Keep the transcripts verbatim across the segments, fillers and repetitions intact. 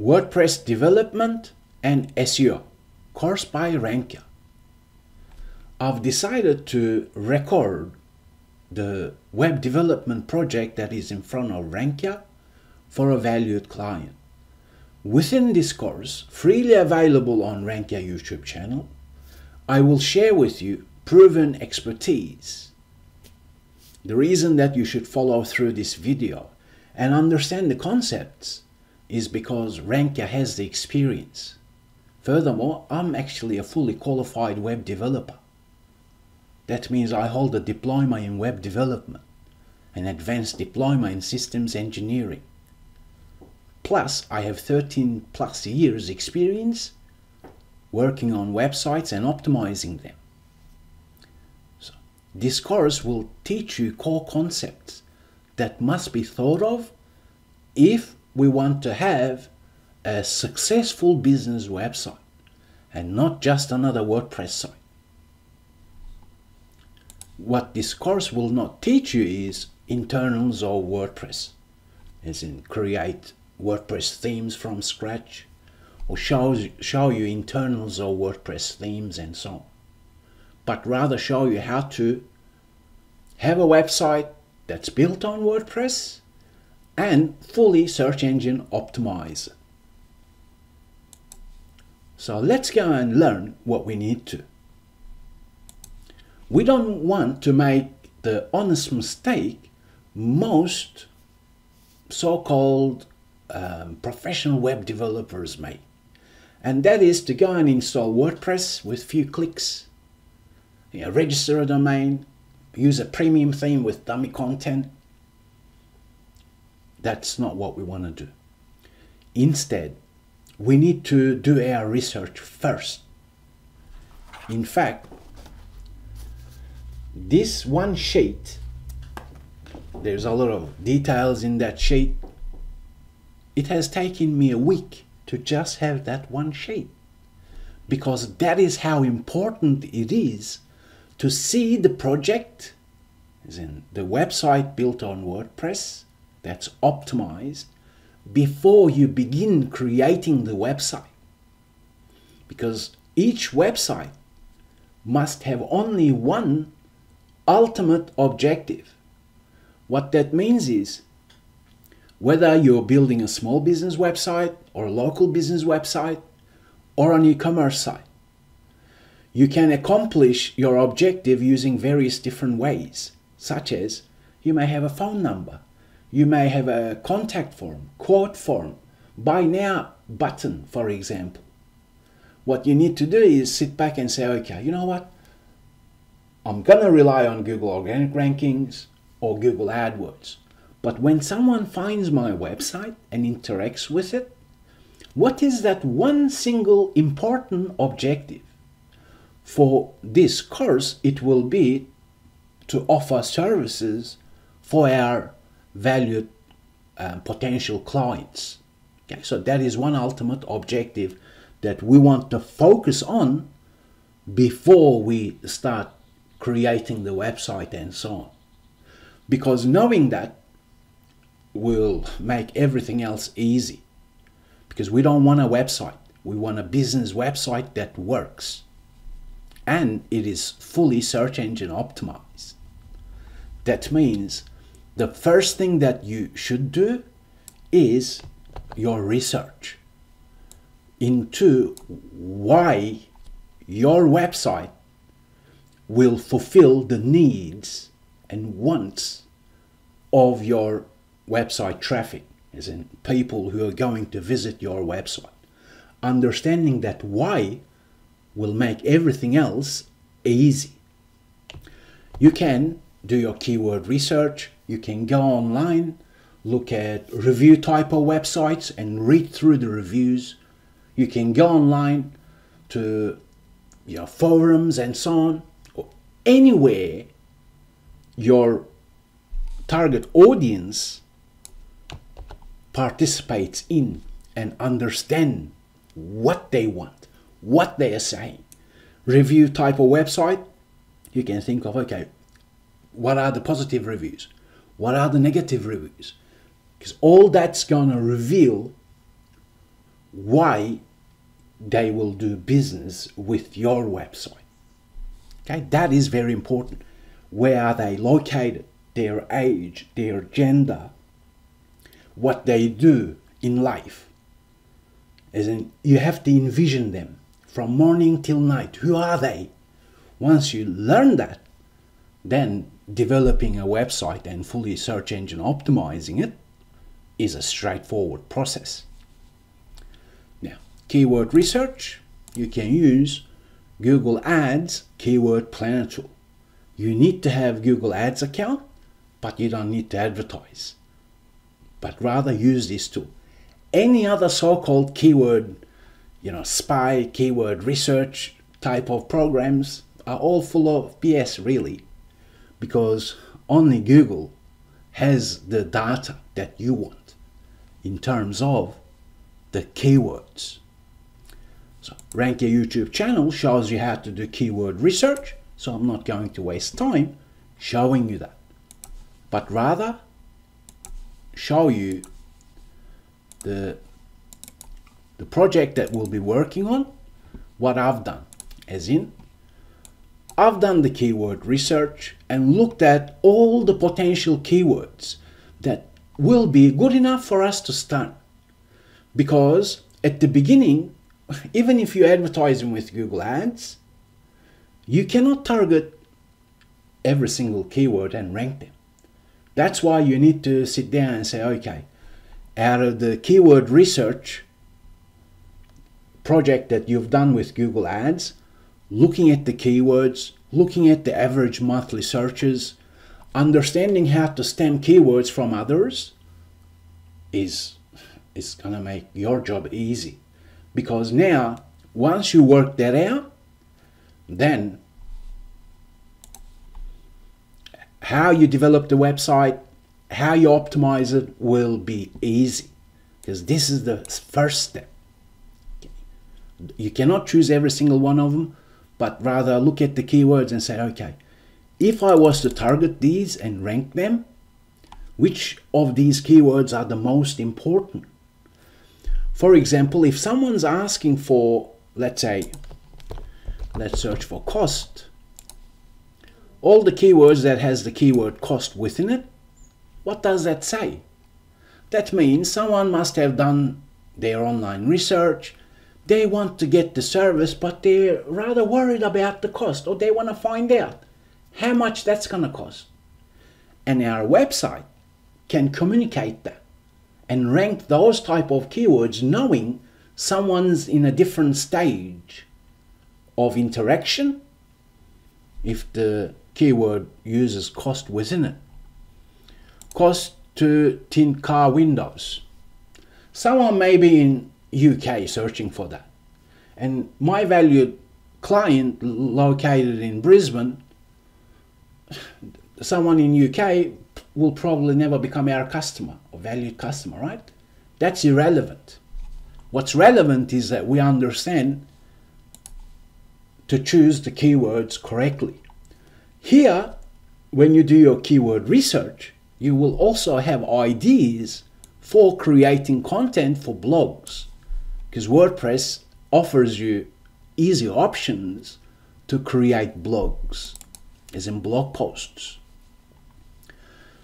WordPress Development and S E O, course by RankYa. I've decided to record the web development project that is in front of RankYa for a valued client. Within this course, freely available on RankYa YouTube channel, I will share with you proven expertise. The reason that you should follow through this video and understand the concepts is because RankYa has the experience. Furthermore, I'm actually a fully qualified web developer. That means I hold a diploma in web development, an advanced diploma in systems engineering. Plus, I have thirteen plus years experience working on websites and optimizing them. So, this course will teach you core concepts that must be thought of if we want to have a successful business website and not just another WordPress site. What this course will not teach you is internals of WordPress, as in create WordPress themes from scratch, or show, show you internals of WordPress themes and so on, but rather show you how to have a website that's built on WordPress and fully search engine optimize. So let's go and learn what we need to. We don't want to make the honest mistake most so-called um, professional web developers make, and that is to go and install WordPress with few clicks, you know, register a domain, use a premium theme with dummy content. That's not what we want to do. Instead, we need to do our research first. In fact, this one sheet, there's a lot of details in that sheet. It has taken me a week to just have that one sheet, because that is how important it is to see the project, as in the website built on WordPress that's optimized, before you begin creating the website. Because each website must have only one ultimate objective. What that means is, whether you're building a small business website or a local business website or an e-commerce site, you can accomplish your objective using various different ways, such as you may have a phone number, you may have a contact form, quote form, buy now button, for example. What you need to do is sit back and say, okay, you know what? I'm gonna rely on Google Organic Rankings or Google AdWords. But when someone finds my website and interacts with it, what is that one single important objective? For this course, it will be to offer services for our valued um, potential clients. Okay, so that is one ultimate objective that we want to focus on before we start creating the website and so on, because knowing that will make everything else easy, because we don't want a website, we want a business website that works and it is fully search engine optimized. That means the first thing that you should do is your research into why your website will fulfill the needs and wants of your website traffic, as in people who are going to visit your website. Understanding that why will make everything else easy. You can do your keyword research, you can go online, look at review type of websites and read through the reviews. You can go online to your forums and so on. Anywhere your target audience participates in, and understand what they want, what they are saying. Review type of website, you can think of, okay, what are the positive reviews? What are the negative reviews? Because all that's gonna reveal why they will do business with your website. Okay, that is very important. Where are they located? Their age, their gender, what they do in life. As in, you have to envision them from morning till night. Who are they? Once you learn that, then developing a website and fully search engine optimizing it is a straightforward process. Now, keyword research, you can use Google Ads Keyword Planner tool. You need to have Google Ads account, but you don't need to advertise, but rather use this tool. Any other so-called keyword, you know, spy, keyword research type of programs are all full of B S really, because only Google has the data that you want in terms of the keywords. So RankYa YouTube channel shows you how to do keyword research, so I'm not going to waste time showing you that, but rather show you the, the project that we'll be working on, what I've done. As in, I've done the keyword research and looked at all the potential keywords that will be good enough for us to start. Because at the beginning, even if you're advertising with Google Ads, you cannot target every single keyword and rank them. That's why you need to sit down and say, okay, out of the keyword research project that you've done with Google Ads, looking at the keywords, looking at the average monthly searches, understanding how to stem keywords from others is, is going to make your job easy. Because now, once you work that out, then how you develop the website, how you optimize it will be easy, because this is the first step. You cannot choose every single one of them, but rather look at the keywords and say, okay, if I was to target these and rank them, which of these keywords are the most important? For example, if someone's asking for, let's say, let's search for cost, all the keywords that has the keyword cost within it, what does that say? That means someone must have done their online research. They want to get the service, but they're rather worried about the cost, or they want to find out how much that's going to cost. And our website can communicate that and rank those type of keywords, knowing someone's in a different stage of interaction if the keyword uses cost within it. Cost to tint car windows. Someone may be in U K searching for that, and my valued client located in Brisbane, someone in U K will probably never become our customer or valued customer, right? That's irrelevant. What's relevant is that we understand to choose the keywords correctly. Here, when you do your keyword research, you will also have ideas for creating content for blogs, because WordPress offers you easy options to create blogs, as in blog posts.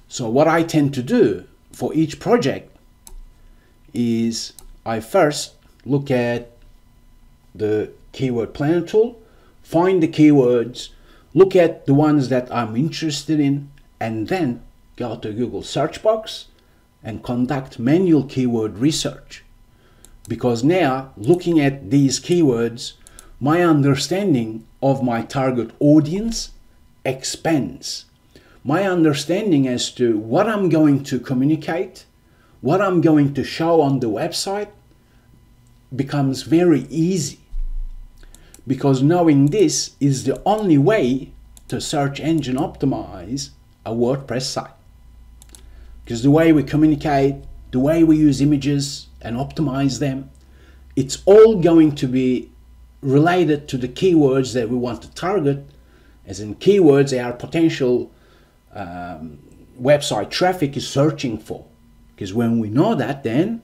So what I tend to do for each project is I first look at the keyword planner tool, find the keywords, look at the ones that I'm interested in, and then go to Google search box and conduct manual keyword research. Because now, looking at these keywords, my understanding of my target audience expands. My understanding as to what I'm going to communicate, what I'm going to show on the website, becomes very easy. Because knowing this is the only way to search engine optimize a WordPress site. Because the way we communicate, the way we use images and optimize them, it's all going to be related to the keywords that we want to target, as in keywords our potential um, website traffic is searching for. Because when we know that, then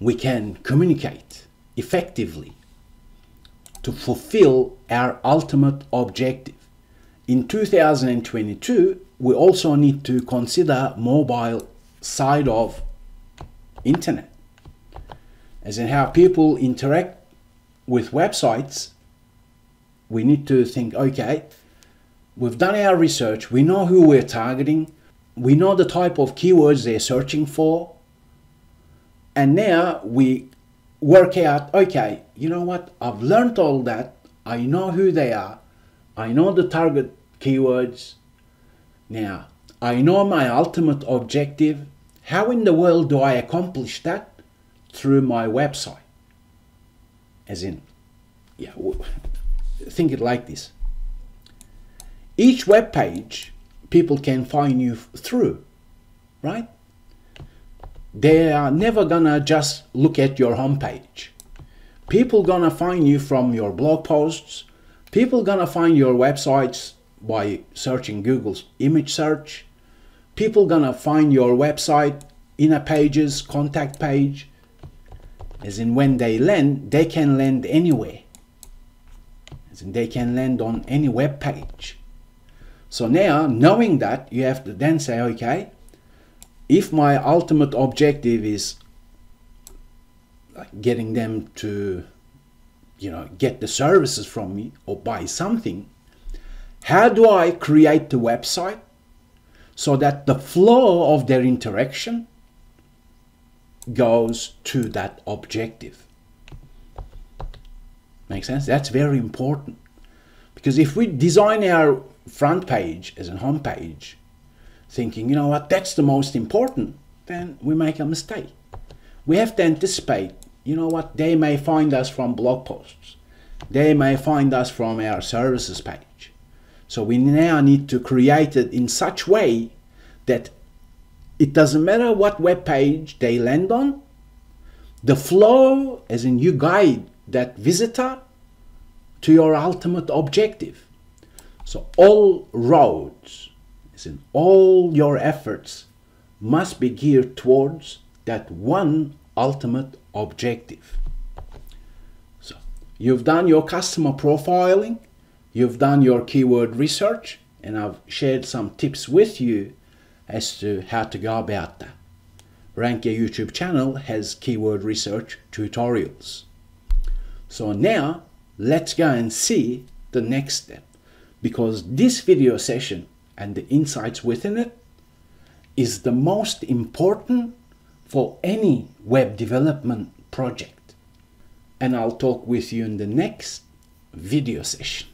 we can communicate effectively to fulfill our ultimate objective. In two thousand twenty-two, we also need to consider mobile side of internet, as in how people interact with websites. We need to think, okay, we've done our research, we know who we're targeting, we know the type of keywords they're searching for, and now we work out, okay, you know what, I've learned all that, I know who they are, I know the target keywords, now I know my ultimate objective. How in the world do I accomplish that? Through my website. As in, yeah, think it like this. Each web page people can find you through, right? They are never gonna just look at your homepage. People gonna find you from your blog posts. People gonna find your websites by searching Google's image search. People gonna find your website inner pages, contact page. As in, when they land, they can land anywhere. As in, they can land on any web page. So now, knowing that, you have to then say, okay, if my ultimate objective is getting them to, you know, get the services from me or buy something, how do I create the website so that the flow of their interaction goes to that objective? Make sense? That's very important, because if we design our front page as a home page thinking, you know what, that's the most important, then we make a mistake. We have to anticipate, you know what, they may find us from blog posts, they may find us from our services page, so we now need to create it in such way that it doesn't matter what web page they land on, the flow, as in you guide that visitor to your ultimate objective. So all roads, as in all your efforts, must be geared towards that one ultimate objective. So you've done your customer profiling, you've done your keyword research, and I've shared some tips with you as to how to go about that. RankYa YouTube channel has keyword research tutorials. So now let's go and see the next step, because this video session and the insights within it is the most important for any web development project. And I'll talk with you in the next video session.